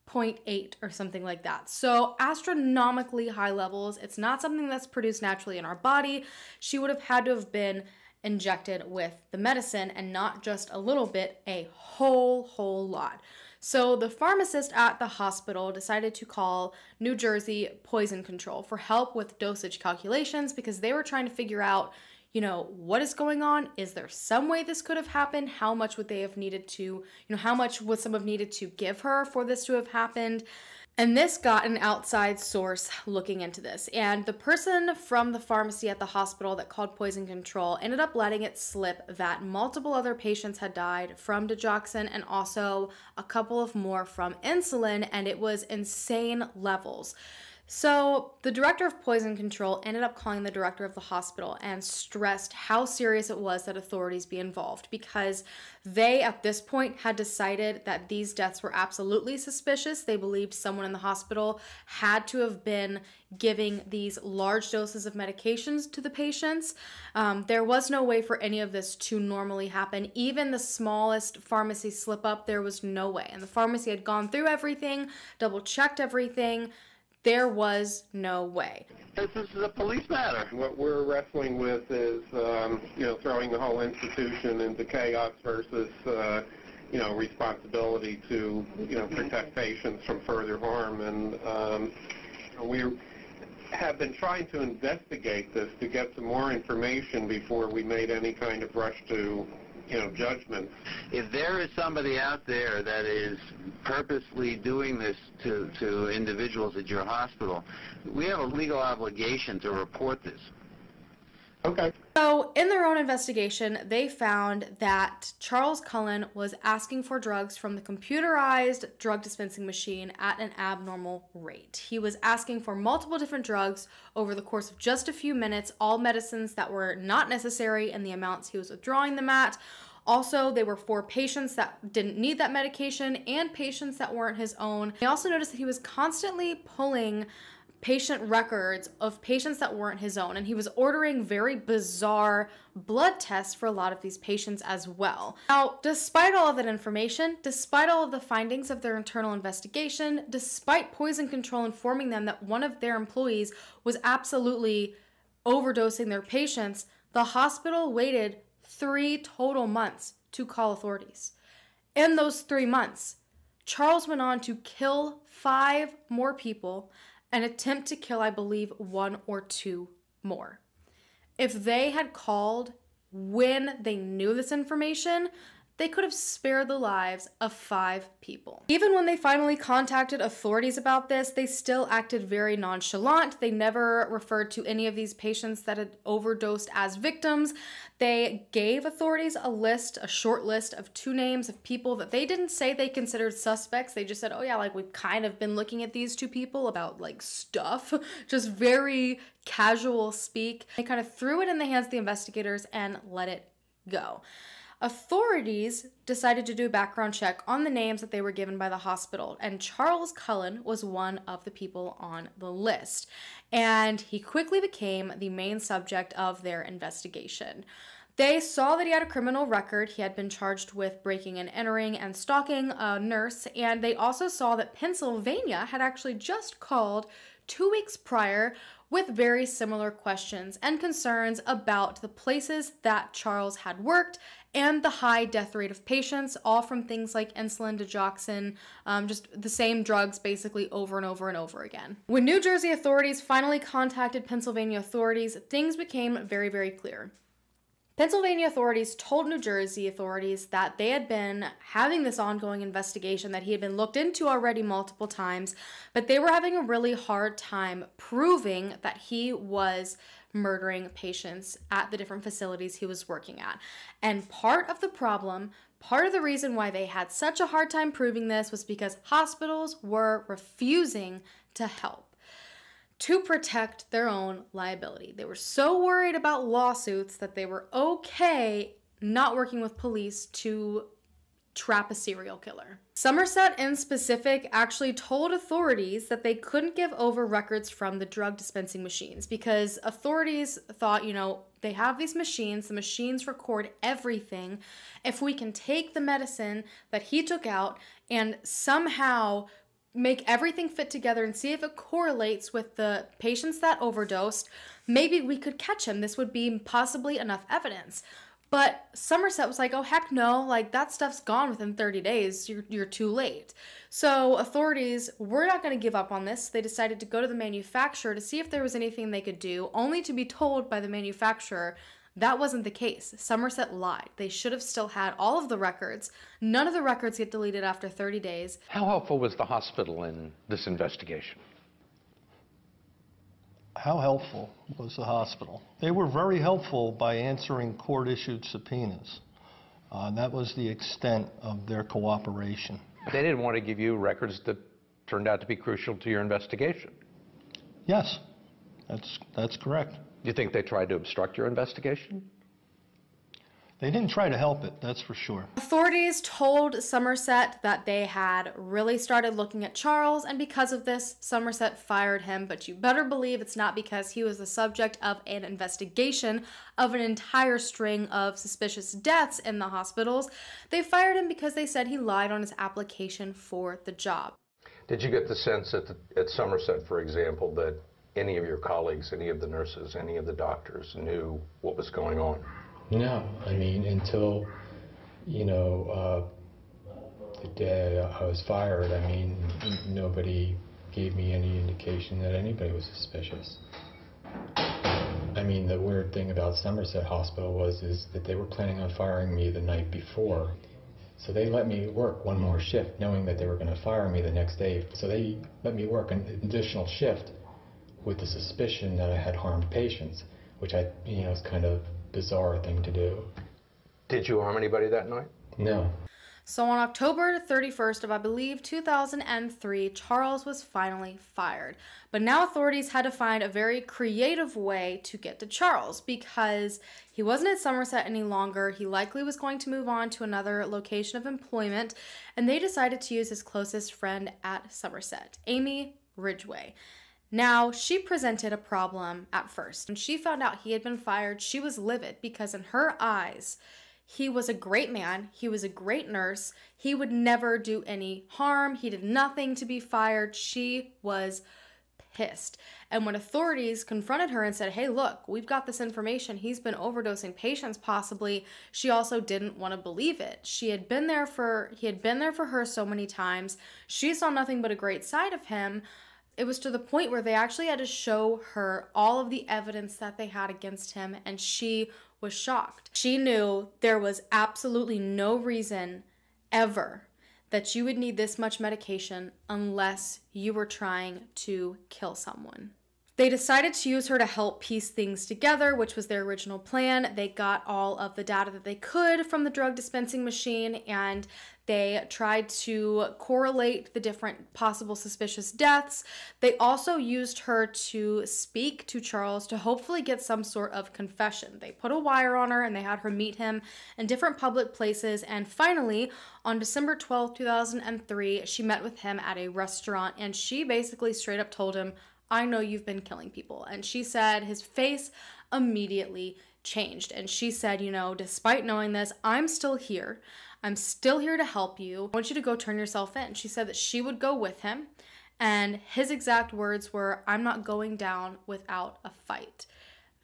point eight or something like that. So astronomically high levels. It's not something that's produced naturally in our body. She would have had to have been injected with the medicine, and not just a little bit, a whole, whole lot. So the pharmacist at the hospital decided to call New Jersey Poison Control for help with dosage calculations, because they were trying to figure out, you know, what is going on? Is there some way this could have happened? How much would they have needed to, you know, how much would some have needed to give her for this to have happened? And this got an outside source looking into this. And the person from the pharmacy at the hospital that called Poison Control ended up letting it slip that multiple other patients had died from digoxin, and also a couple of more from insulin, and it was insane levels. So the director of poison control ended up calling the director of the hospital and stressed how serious it was that authorities be involved, because they at this point had decided that these deaths were absolutely suspicious. They believed someone in the hospital had to have been giving these large doses of medications to the patients. Um, there was no way for any of this to normally happen. Even the smallest pharmacy slip up, there was no way. And the pharmacy had gone through everything, double checked everything. There was no way. This is a police matter. What we're wrestling with is, um, you know, throwing the whole institution into chaos versus, uh, you know, responsibility to, you know, protect patients from further harm. And um, we have been trying to investigate this to get some more information before we made any kind of rush to, you know, judgment. If there is somebody out there that is purposely doing this to, to individuals at your hospital, we have a legal obligation to report this. Okay. So in their own investigation, they found that Charles Cullen was asking for drugs from the computerized drug dispensing machine at an abnormal rate. He was asking for multiple different drugs over the course of just a few minutes, all medicines that were not necessary and the amounts he was withdrawing them at. Also, they were for patients that didn't need that medication and patients that weren't his own. They also noticed that he was constantly pulling patient records of patients that weren't his own, and he was ordering very bizarre blood tests for a lot of these patients as well. Now, despite all of that information, despite all of the findings of their internal investigation, despite poison control informing them that one of their employees was absolutely overdosing their patients, the hospital waited three total months to call authorities. In those three months, Charles went on to kill five more people, an attempt to kill, I believe, one or two more. If they had called when they knew this information, they could have spared the lives of five people. Even when they finally contacted authorities about this, they still acted very nonchalant. They never referred to any of these patients that had overdosed as victims. They gave authorities a list, a short list of two names of people that they didn't say they considered suspects. They just said, oh yeah, like we've kind of been looking at these two people about like stuff, just very casual speak. They kind of threw it in the hands of the investigators and let it go. Authorities decided to do a background check on the names that they were given by the hospital, and Charles Cullen was one of the people on the list, and he quickly became the main subject of their investigation. They saw that he had a criminal record. He had been charged with breaking and entering and stalking a nurse, and they also saw that Pennsylvania had actually just called two weeks prior with very similar questions and concerns about the places that Charles had worked and the high death rate of patients, all from things like insulin, digoxin, um, just the same drugs basically over and over and over again. When New Jersey authorities finally contacted Pennsylvania authorities, things became very, very clear. Pennsylvania authorities told New Jersey authorities that they had been having this ongoing investigation, that he had been looked into already multiple times, but they were having a really hard time proving that he was murdering patients at the different facilities he was working at. And part of the problem, part of the reason why they had such a hard time proving this, was because hospitals were refusing to help, to protect their own liability. They were so worried about lawsuits that they were okay not working with police to trap a serial killer. Somerset in specific actually told authorities that they couldn't give over records from the drug dispensing machines because authorities thought, you know, they have these machines, the machines record everything. If we can take the medicine that he took out and somehow make everything fit together and see if it correlates with the patients that overdosed, maybe we could catch him. This would be possibly enough evidence. But Somerset was like, oh, heck no, like that stuff's gone within thirty days. You're, you're too late. So authorities were not going to give up on this. They decided to go to the manufacturer to see if there was anything they could do, only to be told by the manufacturer that wasn't the case. Somerset lied. They should have still had all of the records. None of the records get deleted after thirty days. How helpful was the hospital in this investigation? How helpful was the hospital? They were very helpful by answering court-issued subpoenas. Uh, that was the extent of their cooperation. They didn't want to give you records that turned out to be crucial to your investigation. Yes, that's, that's correct. Do you think they tried to obstruct your investigation? They didn't try to help it, that's for sure. Authorities told Somerset that they had really started looking at Charles, and because of this, Somerset fired him, but you better believe it's not because he was the subject of an investigation of an entire string of suspicious deaths in the hospitals. They fired him because they said he lied on his application for the job. Did you get the sense at, the, at Somerset, for example, that any of your colleagues, any of the nurses, any of the doctors knew what was going on? No, I mean, until, you know, uh, the day I was fired, I mean, nobody gave me any indication that anybody was suspicious. I mean, the weird thing about Somerset Hospital was is that they were planning on firing me the night before. So they let me work one more shift, knowing that they were going to fire me the next day. So they let me work an additional shift with the suspicion that I had harmed patients, which I, you know, is kind of a bizarre thing to do. Did you harm anybody that night? No. So on October thirty-first of, I believe, two thousand three, Charles was finally fired. But now authorities had to find a very creative way to get to Charles because he wasn't at Somerset any longer. He likely was going to move on to another location of employment, and they decided to use his closest friend at Somerset, Amy Ridgeway. Now, she presented a problem at first. When she found out he had been fired, she was livid because in her eyes, he was a great man, he was a great nurse, he would never do any harm, he did nothing to be fired. She was pissed. And when authorities confronted her and said, hey, look, we've got this information, he's been overdosing patients possibly, she also didn't want to believe it. She had been there for, he had been there for her so many times, she saw nothing but a great side of him. It was to the point where they actually had to show her all of the evidence that they had against him, and she was shocked. She knew there was absolutely no reason ever that you would need this much medication unless you were trying to kill someone. They decided to use her to help piece things together, which was their original plan. They got all of the data that they could from the drug dispensing machine, and they tried to correlate the different possible suspicious deaths. They also used her to speak to Charles to hopefully get some sort of confession. They put a wire on her and they had her meet him in different public places. And finally, on December twelfth, two thousand three, she met with him at a restaurant, and she basically straight up told him, "I know you've been killing people." And she said his face immediately changed. And she said, you know, despite knowing this, I'm still here. I'm still here to help you. I want you to go turn yourself in. She said that she would go with him. And his exact words were, "I'm not going down without a fight."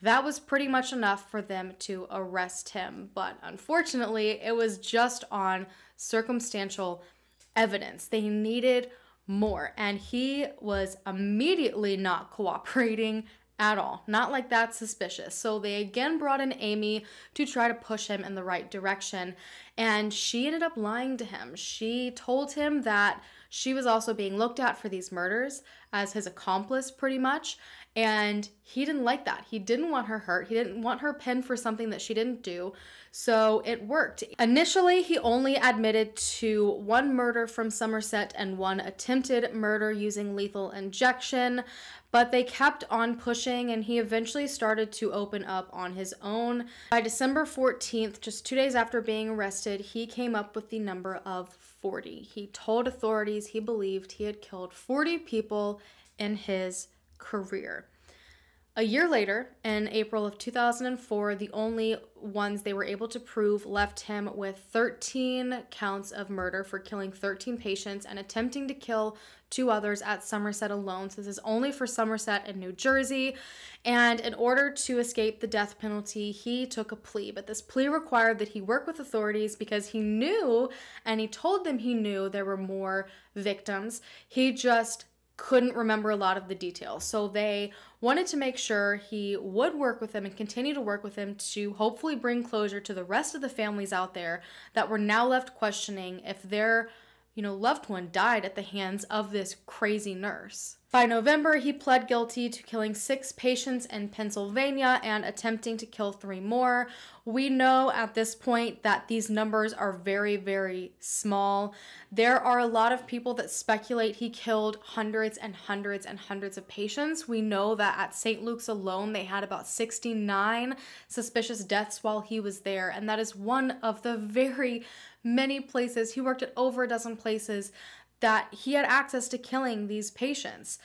That was pretty much enough for them to arrest him. But unfortunately, it was just on circumstantial evidence. They needed more, and he was immediately not cooperating at all. Not like that's suspicious. So they again brought in Amy to try to push him in the right direction, and she ended up lying to him. She told him that she was also being looked at for these murders as his accomplice, pretty much, and he didn't like that. He didn't want her hurt. He didn't want her pinned for something that she didn't do, so it worked. Initially, he only admitted to one murder from Somerset and one attempted murder using lethal injection, but they kept on pushing, and he eventually started to open up on his own. By December fourteenth, just two days after being arrested, he came up with the number of forty. He told authorities he believed he had killed forty people in his career. A year later, in April of two thousand four, the only ones they were able to prove left him with thirteen counts of murder for killing thirteen patients and attempting to kill two others at Somerset alone. So this is only for Somerset and New Jersey. And in order to escape the death penalty, he took a plea. But this plea required that he work with authorities because he knew, and he told them he knew, there were more victims. He just couldn't remember a lot of the details. So they wanted to make sure he would work with them and continue to work with them to hopefully bring closure to the rest of the families out there that were now left questioning if their, you know, loved one died at the hands of this crazy nurse. By November, he pled guilty to killing six patients in Pennsylvania and attempting to kill three more. We know at this point that these numbers are very, very small. There are a lot of people that speculate he killed hundreds and hundreds and hundreds of patients. We know that at Saint Luke's alone, they had about sixty-nine suspicious deaths while he was there, and that is one of the very many places. He worked at over a dozen places that he had access to killing these patients.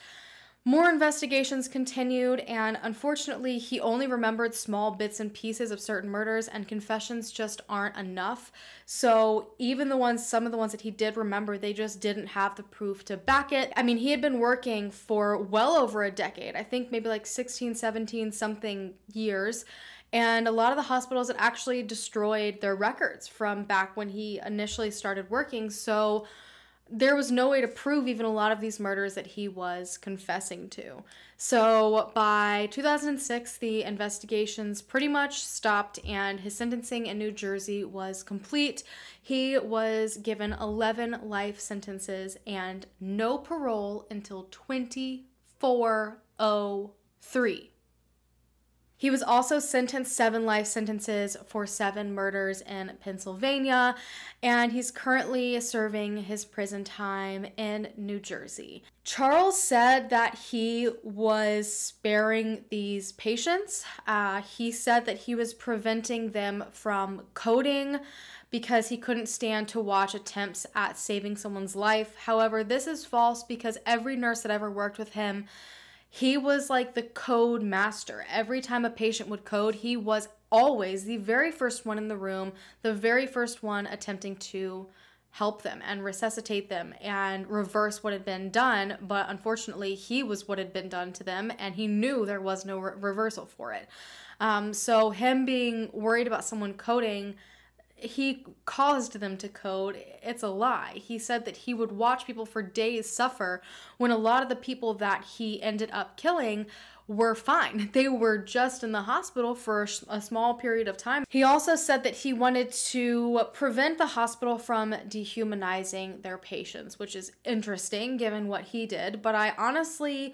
More investigations continued, and unfortunately, he only remembered small bits and pieces of certain murders, and confessions just aren't enough. So even the ones, some of the ones that he did remember, they just didn't have the proof to back it. I mean, he had been working for well over a decade, I think maybe like sixteen, seventeen something years. And a lot of the hospitals had actually destroyed their records from back when he initially started working. So there was no way to prove even a lot of these murders that he was confessing to. So by two thousand six, the investigations pretty much stopped, and his sentencing in New Jersey was complete. He was given eleven life sentences and no parole until twenty-four oh three. He was also sentenced seven life sentences for seven murders in Pennsylvania, and he's currently serving his prison time in New Jersey. Charles said that he was sparing these patients. Uh, he said that he was preventing them from coding because he couldn't stand to watch attempts at saving someone's life. However, this is false because every nurse that ever worked with him, he was like the code master. Every time a patient would code, he was always the very first one in the room, the very first one attempting to help them and resuscitate them and reverse what had been done. But unfortunately, he was what had been done to them, and he knew there was no re- reversal for it. Um, so him being worried about someone coding, he caused them to code. It's a lie. He said that he would watch people for days suffer when a lot of the people that he ended up killing were fine. They were just in the hospital for a small period of time. He also said that he wanted to prevent the hospital from dehumanizing their patients, which is interesting given what he did, but I honestly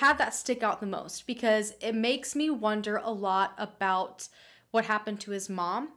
had that stick out the most because it makes me wonder a lot about what happened to his mom,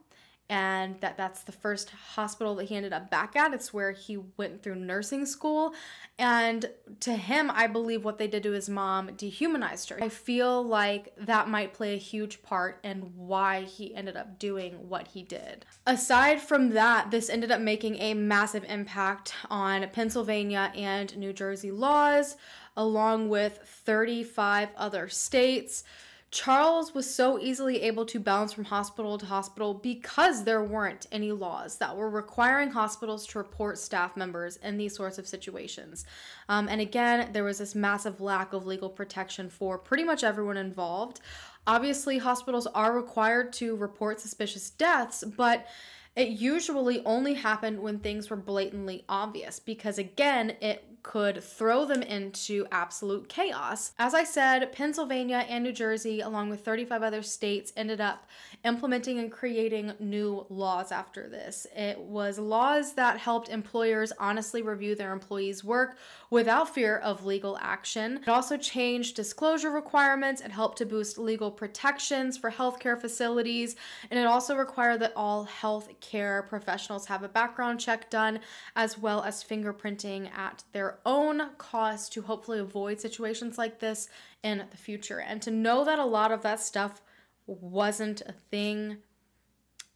and that that's the first hospital that he ended up back at. It's where he went through nursing school. And to him, I believe what they did to his mom dehumanized her. I feel like that might play a huge part in why he ended up doing what he did. Aside from that, this ended up making a massive impact on Pennsylvania and New Jersey laws, along with thirty-five other states. Charles was so easily able to bounce from hospital to hospital because there weren't any laws that were requiring hospitals to report staff members in these sorts of situations. Um, and again, there was this massive lack of legal protection for pretty much everyone involved. Obviously, hospitals are required to report suspicious deaths, but it usually only happened when things were blatantly obvious because, again, it could throw them into absolute chaos. As I said, Pennsylvania and New Jersey, along with thirty-five other states, ended up implementing and creating new laws after this. It was laws that helped employers honestly review their employees' work without fear of legal action. It also changed disclosure requirements. It helped to boost legal protections for healthcare facilities, and it also required that all healthcare professionals have a background check done, as well as fingerprinting at their own cost to hopefully avoid situations like this in the future. And to know that a lot of that stuff wasn't a thing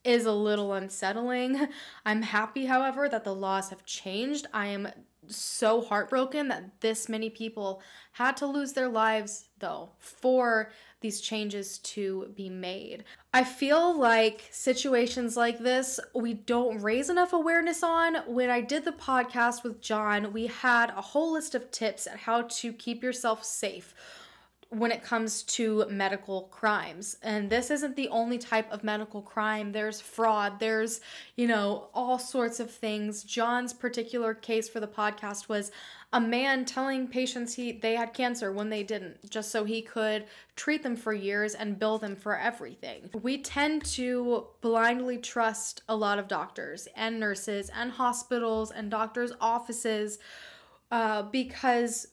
is a little unsettling. I'm happy, however, that the laws have changed. I am so heartbroken that this many people had to lose their lives, though, for these changes to be made. I feel like situations like this, we don't raise enough awareness on. When I did the podcast with John, we had a whole list of tips on how to keep yourself safe when it comes to medical crimes. And this isn't the only type of medical crime. There's fraud, there's, you know, all sorts of things. John's particular case for the podcast was a man telling patients he they had cancer when they didn't, just so he could treat them for years and bill them for everything. We tend to blindly trust a lot of doctors and nurses and hospitals and doctors' offices uh, because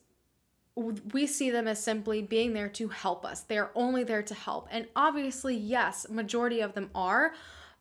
we see them as simply being there to help us. They're only there to help. And obviously, yes, majority of them are,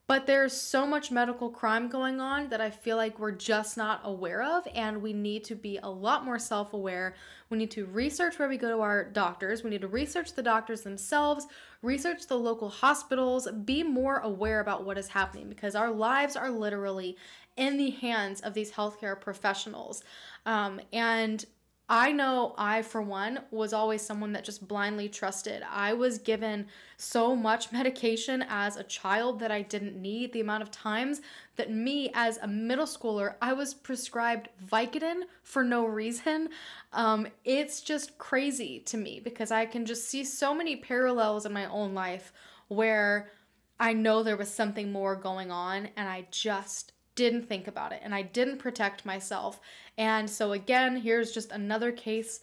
but there's so much medical crime going on that I feel like we're just not aware of, and we need to be a lot more self-aware. We need to research where we go to our doctors. We need to research the doctors themselves, research the local hospitals, be more aware about what is happening because our lives are literally in the hands of these healthcare professionals. Um, and I know I, for one, was always someone that just blindly trusted. I was given so much medication as a child that I didn't need. The amount of times that me as a middle schooler, I was prescribed Vicodin for no reason. Um, it's just crazy to me because I can just see so many parallels in my own life where I know there was something more going on and I just didn't think about it and I didn't protect myself. And so again, here's just another case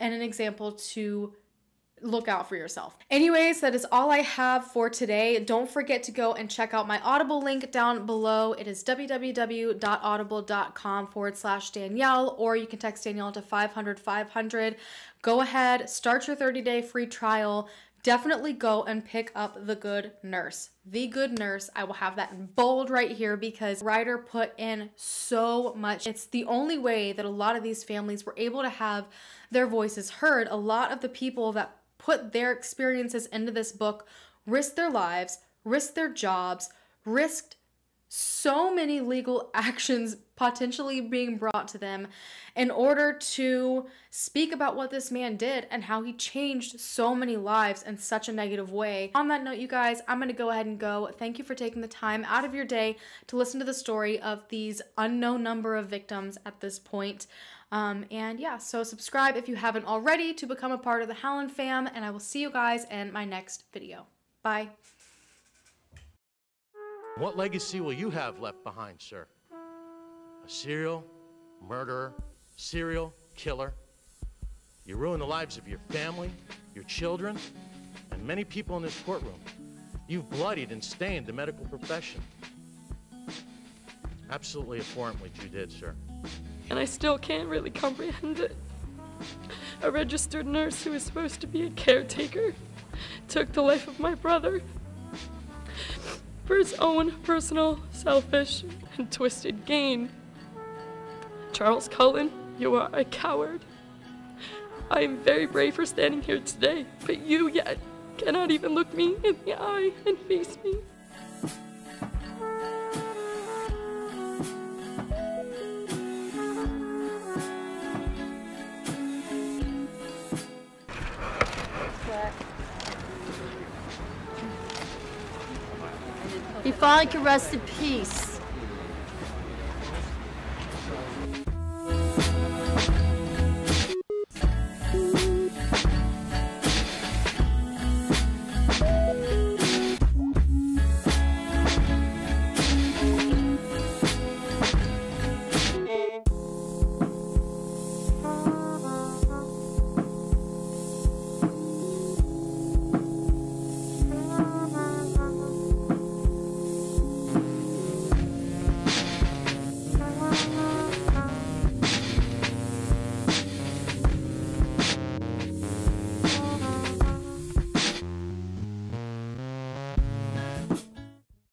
and an example to look out for yourself. Anyways, that is all I have for today. Don't forget to go and check out my Audible link down below. It is www.audible.com forward slash Danelle, or you can text Danelle to five hundred five hundred. Go ahead, start your thirty day free trial. Definitely go and pick up The Good Nurse. The Good Nurse, I will have that in bold right here because writer put in so much. It's the only way that a lot of these families were able to have their voices heard. A lot of the people that put their experiences into this book risked their lives, risked their jobs, risked so many legal actions potentially being brought to them in order to speak about what this man did and how he changed so many lives in such a negative way. On that note, you guys, I'm going to go ahead and go. Thank you for taking the time out of your day to listen to the story of these unknown number of victims at this point. Um, and yeah, so subscribe if you haven't already to become a part of the Hallan fam, and I will see you guys in my next video. Bye. What legacy will you have left behind, sir? A serial murderer, serial killer. You ruin the lives of your family, your children, and many people in this courtroom. You've bloodied and stained the medical profession. Absolutely abhorrent what you did, sir. And I still can't really comprehend it. A registered nurse who was supposed to be a caretaker took the life of my brother for his own personal, selfish, and twisted gain. Charles Cullen, you are a coward. I am very brave for standing here today, but you yet cannot even look me in the eye and face me. He finally could rest in peace.